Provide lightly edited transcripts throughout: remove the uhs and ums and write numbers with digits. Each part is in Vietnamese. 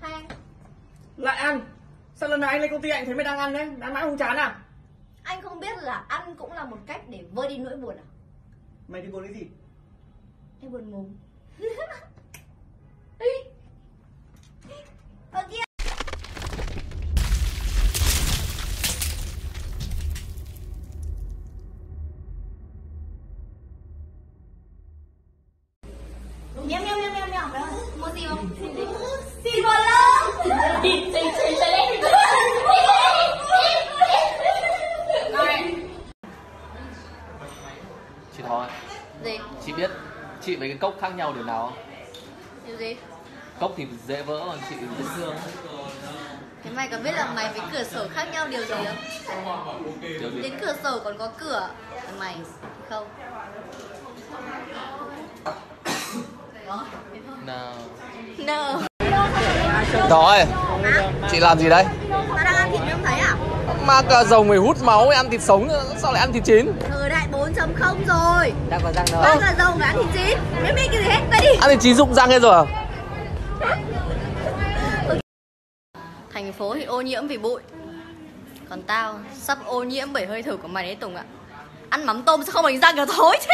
Hay anh lại ăn? Sao lần này anh lên công ty anh thấy mày đang ăn đấy, đã mãi không chán à? Anh không biết là ăn cũng là một cách để vơi đi nỗi buồn à? Mày đi buồn cái gì? Em buồn ngủ. Miêu miêu miêu miêu miêu, mua gì không? Xin một lốc. Chị Thò ạ. Gì? Chị biết chị với cái cốc khác nhau điều nào không? Điều gì? Cốc thì dễ vỡ còn chị dễ thương. Thế mày có biết là mày với cửa sổ khác nhau điều gì không? Điều gì? Đến cửa sổ còn có cửa, còn mày không. No. Đó ơi, chị làm gì đấy? Ta đang ăn thịt nhưng không thấy à? Mà cả rồng mày hút máu, ăn thịt sống, sao lại ăn thịt chín? Thời đại 4.0 rồi. Đang có răng đâu. Mà cả rồng ăn thịt chín, mấy mẹ cái gì hết ta đi. Ăn thịt chín rụng răng hết rồi à? Thành phố thì ô nhiễm vì bụi, còn tao sắp ô nhiễm bởi hơi thở của mày đấy Tùng ạ. Ăn mắm tôm sao không bằng răng cả thối chứ.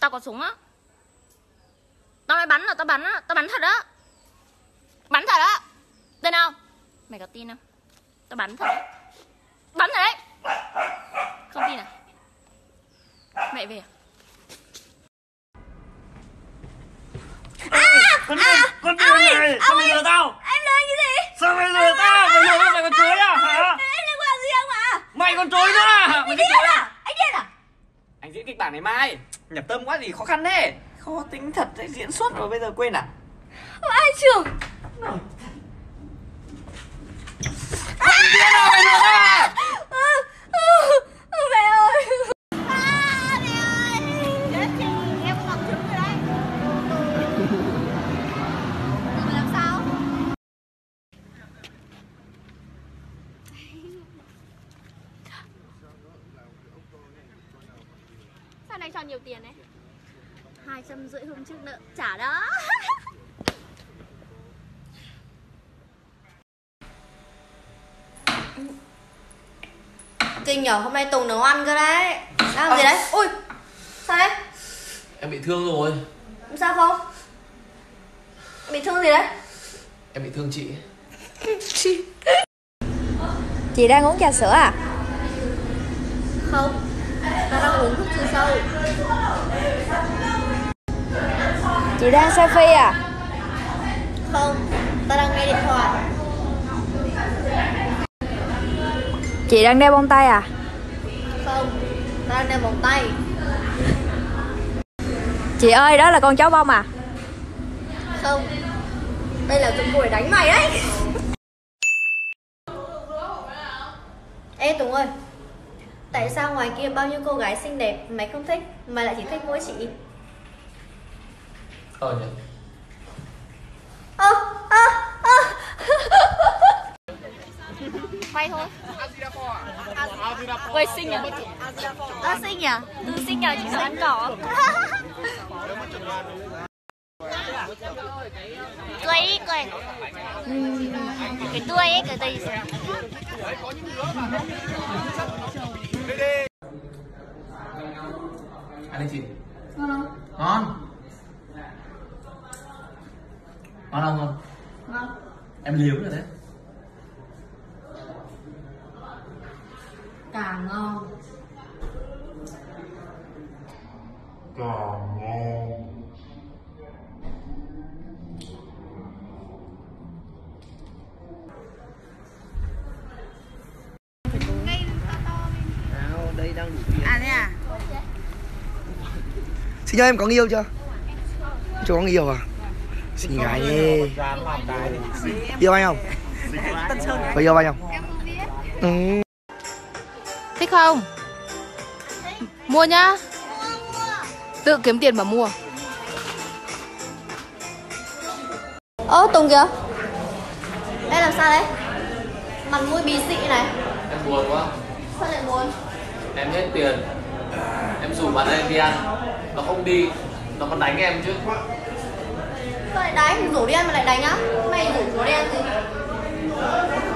Tao có súng á. Tao nói bắn là tao bắn á. Tao bắn thật á. Bắn thật á. Tên nào? Mày có tin không? Tao bắn thật á. Bắn thật đấy. Không tin à? Mẹ về à? Sao mày lừa tao? Em lừa anh cái gì? Sao mày lừa tao? Mày lừa tao, mày còn chối à? Hả? Em liên quan gì không hả? Mày còn chối nữa à? Mày điên à? Anh điên à? Anh diễn kịch bản ngày mai. Nhập tâm quá gì khó khăn thế. Khó tính thật đấy, diễn suốt rồi bây giờ quên à? Ai trưởng? Anh điên à? Mày lừa tao à? Mẹ ơi. Mẹ ơi. Chết chị, em có bằng chứng rồi đấy. Anh cho nhiều tiền đấy, 250 hôm trước nợ trả đó. Kinh nhở, hôm nay Tùng nấu ăn cơ đấy. Làm gì đấy? Ui, sao đấy? Em bị thương rồi. Sao không? Bị thương gì đấy? Em bị thương chị. Chị đang uống trà sữa à? Không, ta đang uống thuốc trừ sâu. Chị đang selfie à? Không, ta đang nghe điện thoại. Chị đang đeo bông tay à? Không, ta đang đeo vòng tay. Chị ơi, đó là con cháu bông à? Không, đây là con củi đánh mày đấy. Ê Tùng ơi, tại sao ngoài kia bao nhiêu cô gái xinh đẹp mày không thích mà lại chỉ thích mỗi chị? Nhỉ? Quay thôi. Quay xinh à? À xinh à? Ừ, xinh à, chị sợ ăn cỏ. Cười đi, cười. Cái tươi ấy, cái tươi. Ăn đi chị. Ngon không? Ngon. Ngon không không? Ngon. Em liếm rồi đấy. Càng ngon. Càng ngon. Xin chào, em có người yêu chưa? Chưa có người yêu à? Xinh gái ê. Yêu anh không? Có yêu anh không? Em không biết. Ừ. Thích không? Mua nhá. Tự kiếm tiền mà mua. Ơ Tùng kìa. Đây làm sao đấy? Mặt mũi bí xị này. Em buồn quá. Sao lại buồn? Em hết tiền. Em rủ bạn em đi ăn. Nó không đi. Nó còn đánh em chứ. Sao lại đánh? Rủ đi ăn mà lại đánh á? Mày rủ nó đi ăn gì?